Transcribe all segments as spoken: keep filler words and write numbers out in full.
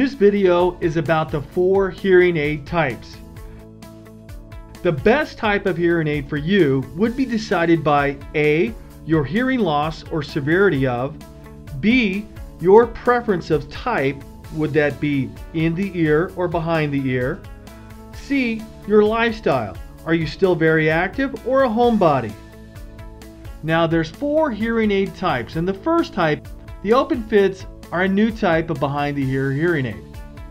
This video is about the four hearing aid types. The best type of hearing aid for you would be decided by A, your hearing loss or severity of, B, your preference of type, would that be in the ear or behind the ear, C, your lifestyle, are you still very active or a homebody? Now there's four hearing aid types, and the first type, the open fits, are a new type of behind the ear hearing aid.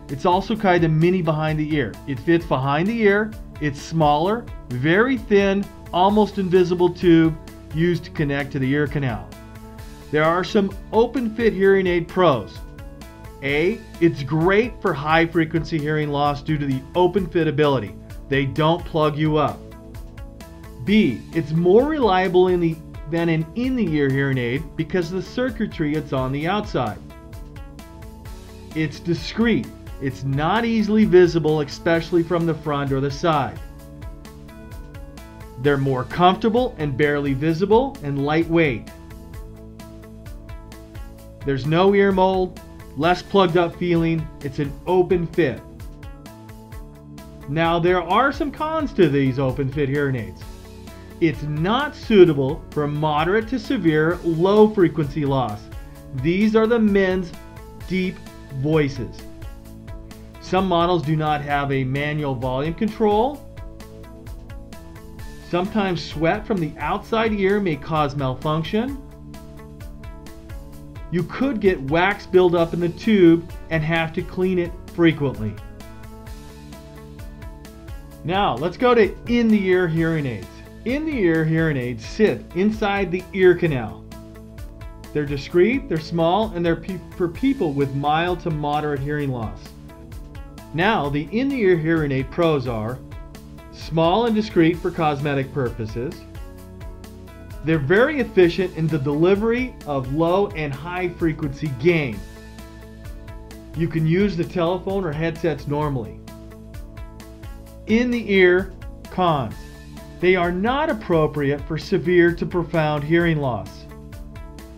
It's also kind of mini behind the ear. It fits behind the ear, it's smaller, very thin, almost invisible tube used to connect to the ear canal. There are some open fit hearing aid pros. A, it's great for high frequency hearing loss due to the open fit ability. They don't plug you up. B, it's more reliable in the, than an in-the-ear hearing aid because of the circuitry it's on the outside. It's discreet. It's not easily visible, especially from the front or the side. They're more comfortable and barely visible and lightweight. There's no ear mold, less plugged up feeling. It's an open fit. Now there are some cons to these open fit hearing aids. It's not suitable for moderate to severe low frequency loss. These are the men's deep voices. Some models do not have a manual volume control. Sometimes sweat from the outside ear may cause malfunction. You could get wax buildup in the tube and have to clean it frequently. Now let's go to in-the-ear hearing aids. In-the-ear hearing aids sit inside the ear canal. They're discreet, they're small, and they're pe for people with mild to moderate hearing loss. Now, the in-the-ear hearing aid pros are small and discreet for cosmetic purposes. They're very efficient in the delivery of low and high frequency gain. You can use the telephone or headsets normally. In-the-ear cons. They are not appropriate for severe to profound hearing loss.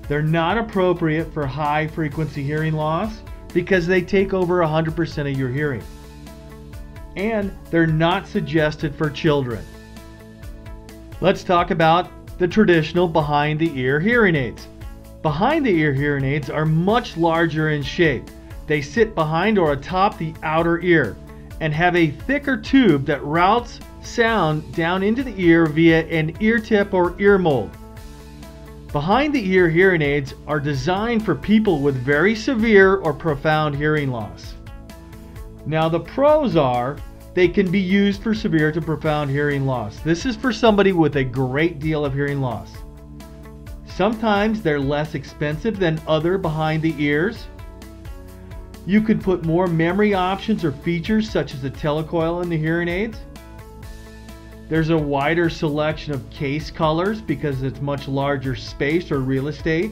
They're not appropriate for high frequency hearing loss because they take over one hundred percent of your hearing. And they're not suggested for children. Let's talk about the traditional behind the ear hearing aids. Behind the ear hearing aids are much larger in shape. They sit behind or atop the outer ear and have a thicker tube that routes sound down into the ear via an ear tip or ear mold. Behind the ear hearing aids are designed for people with very severe or profound hearing loss. Now the pros are they can be used for severe to profound hearing loss. This is for somebody with a great deal of hearing loss. Sometimes they're less expensive than other behind the ears. You could put more memory options or features such as the telecoil in the hearing aids. There's a wider selection of case colors because it's much larger space or real estate.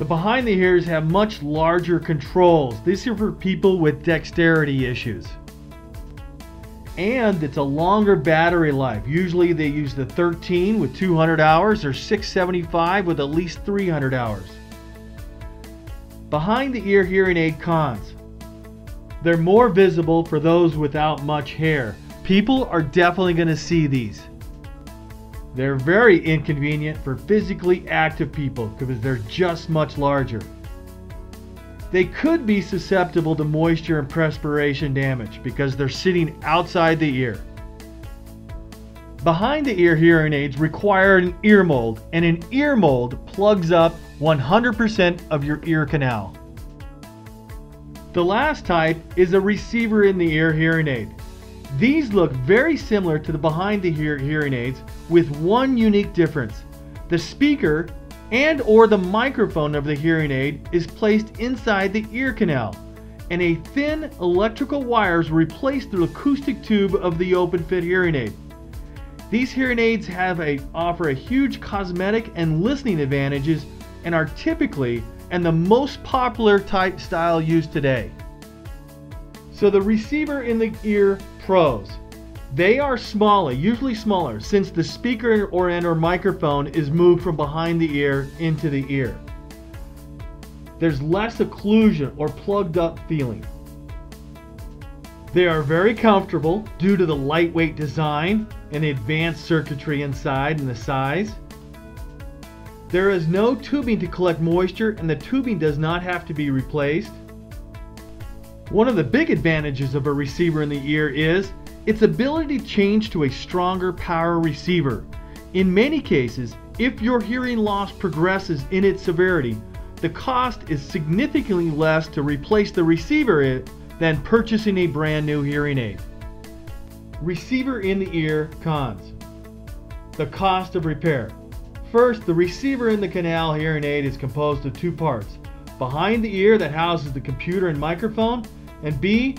The behind the ears have much larger controls. These are for people with dexterity issues. And it's a longer battery life. Usually they use the thirteen with two hundred hours or six seventy-five with at least three hundred hours. Behind the ear hearing aid cons. They're more visible for those without much hair. People are definitely going to see these. They're very inconvenient for physically active people because they're just much larger. They could be susceptible to moisture and perspiration damage because they're sitting outside the ear. Behind the ear hearing aids require an ear mold, and an ear mold plugs up one hundred percent of your ear canal. The last type is a receiver in the ear hearing aid. These look very similar to the behind the ear hearing aids with one unique difference. The speaker and or the microphone of the hearing aid is placed inside the ear canal, and a thin electrical wires replace the acoustic tube of the open fit hearing aid. These hearing aids have a, offer a huge cosmetic and listening advantages and are typically and the most popular type style used today. So the receiver in the ear pros. They are smaller, usually smaller, since the speaker or and or microphone is moved from behind the ear into the ear. there's less occlusion or plugged up feeling. They are very comfortable due to the lightweight design and advanced circuitry inside and the size. There is no tubing to collect moisture, and the tubing does not have to be replaced. One of the big advantages of a receiver in the ear is its ability to change to a stronger power receiver. In many cases, if your hearing loss progresses in its severity, the cost is significantly less to replace the receiver than purchasing a brand new hearing aid. Receiver in the ear cons. The cost of repair. First, the receiver in the canal hearing aid is composed of two parts: behind the ear that houses the computer and microphone, and B,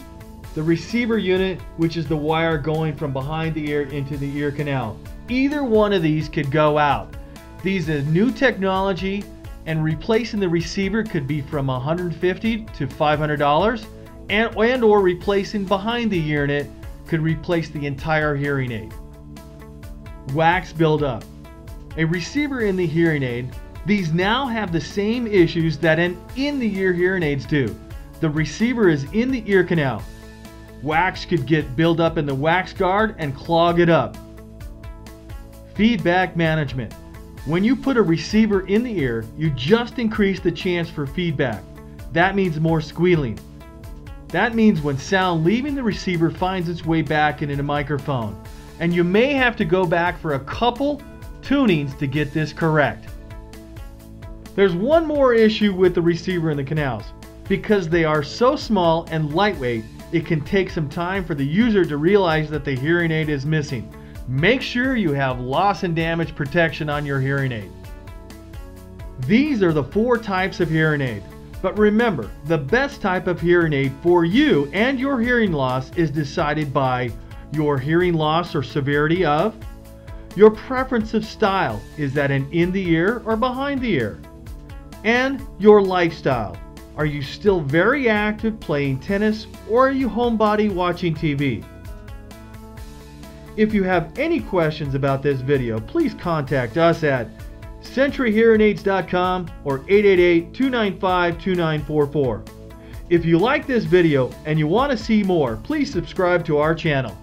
the receiver unit, which is the wire going from behind the ear into the ear canal. Either one of these could go out. These is new technology, and replacing the receiver could be from one hundred fifty dollars to five hundred dollars, and, and or replacing behind the unit could replace the entire hearing aid. Wax buildup. A receiver in the hearing aid, these now have the same issues that an in-the-ear hearing aids do. The receiver is in the ear canal. Wax could get built up in the wax guard and clog it up. Feedback management. When you put a receiver in the ear, you just increase the chance for feedback. That means more squealing. That means when sound leaving the receiver finds its way back into the microphone, and you may have to go back for a couple tunings to get this correct. There's one more issue with the receiver in the canals. Because they are so small and lightweight, it can take some time for the user to realize that the hearing aid is missing. Make sure you have loss and damage protection on your hearing aid. These are the four types of hearing aid. But remember, the best type of hearing aid for you and your hearing loss is decided by your hearing loss or severity of, your preference of style, is that an in-the-ear or behind the ear, and your lifestyle. Are you still very active playing tennis, or are you homebody watching T V? If you have any questions about this video, please contact us at Century Hearing Aids dot com or eight eight eight, two nine five, two nine four four. If you like this video and you want to see more, please subscribe to our channel.